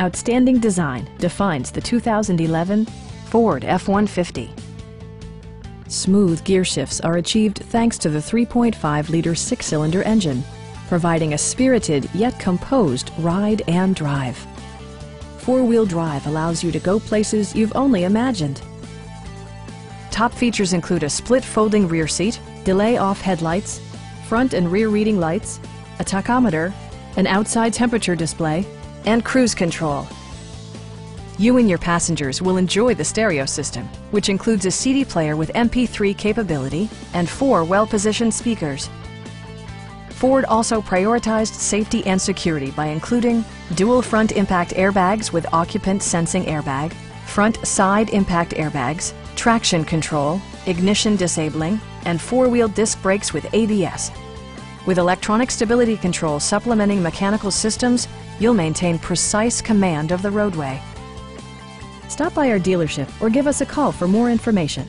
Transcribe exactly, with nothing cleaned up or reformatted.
Outstanding design defines the two thousand eleven Ford F one fifty. Smooth gear shifts are achieved thanks to the three point five liter six-cylinder engine, providing a spirited yet composed ride and drive. Four-wheel drive allows you to go places you've only imagined. Top features include a split folding rear seat, delay off headlights, front and rear reading lights, a tachometer, an outside temperature display, and cruise control. You and your passengers will enjoy the stereo system, which includes a C D player with M P three capability and four well-positioned speakers. Ford also prioritized safety and security by including dual front impact airbags with occupant sensing airbag, front side impact airbags, traction control, ignition disabling, and four-wheel disc brakes with A B S. With electronic stability control supplementing mechanical systems, you'll maintain precise command of the roadway. Stop by our dealership or give us a call for more information.